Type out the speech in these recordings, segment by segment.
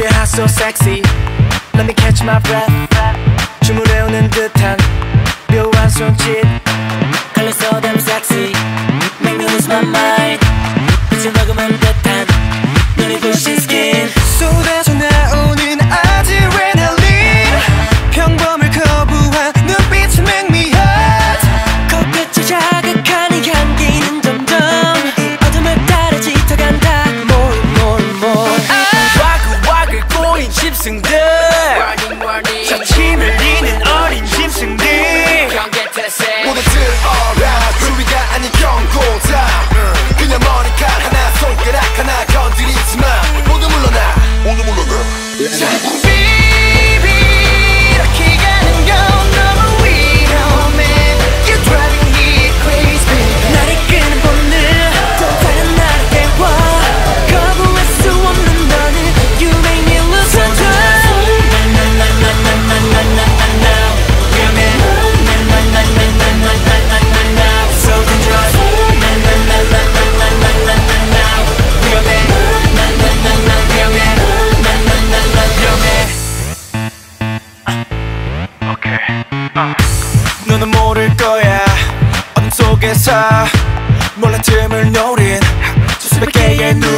Your heart's so sexy. Let me catch my breath. 주물러오는 듯한 묘한 손짓. Girl, you're so damn sexy. Make me lose my mind. 빛을 머금은 듯한 눈이 부신 skin. 쏟아져 나오는 adrenaline. 평범을 거부한 눈빛은 make me hot. 코끝을 자극하는 향기는 점점 어둠을 따라 짙어간다. More, more, more. 와글와글 꼬인 짐승들. 자침을 잃는 어린 짐승들. 경계태세 모두 들어라. 주위가 아닌 경고다. 그냥 머리칼 하나 손가락 하나 건드리지마. 모두 물러나. 모두 물러나. 너는 모를 거야. 어둠 속에서 몰란 틈을 노린 수백 개의 눈.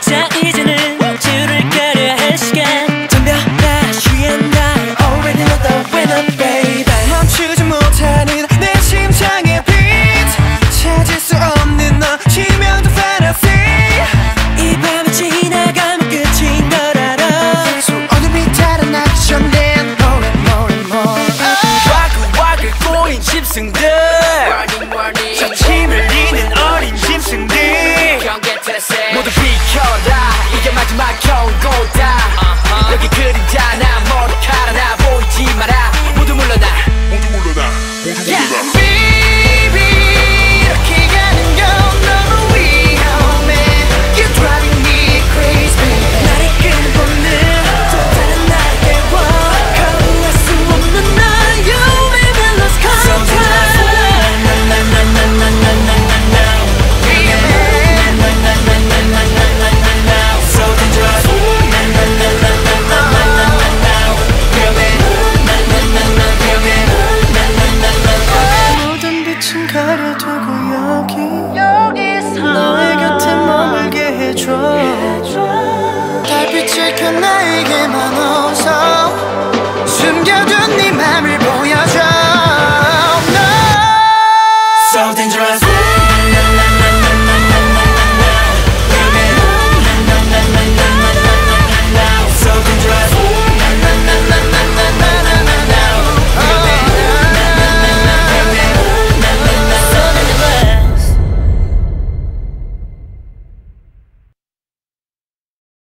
자 이제는 줄을 가려 할 시간. 덤벼 나 취한다. Already know the winner baby. 멈추지 못하는 내 심장의 빛. 찾을 수 없는 너 지명도 fantasy. 이 밤이 지나가면 끝이 널 알아. 속 어둠이 달아나기 전에 짐승들. 자침을 잃는 어린 짐승들. 경계태세 모두 비켜라. 이게 마지막 경고다. 여기 그림자 나 머리카락 나 보이지 마라. 모두 물러나. 모두 물러나. 모두 물러나. 달빛을 켜 나에게만 웃어.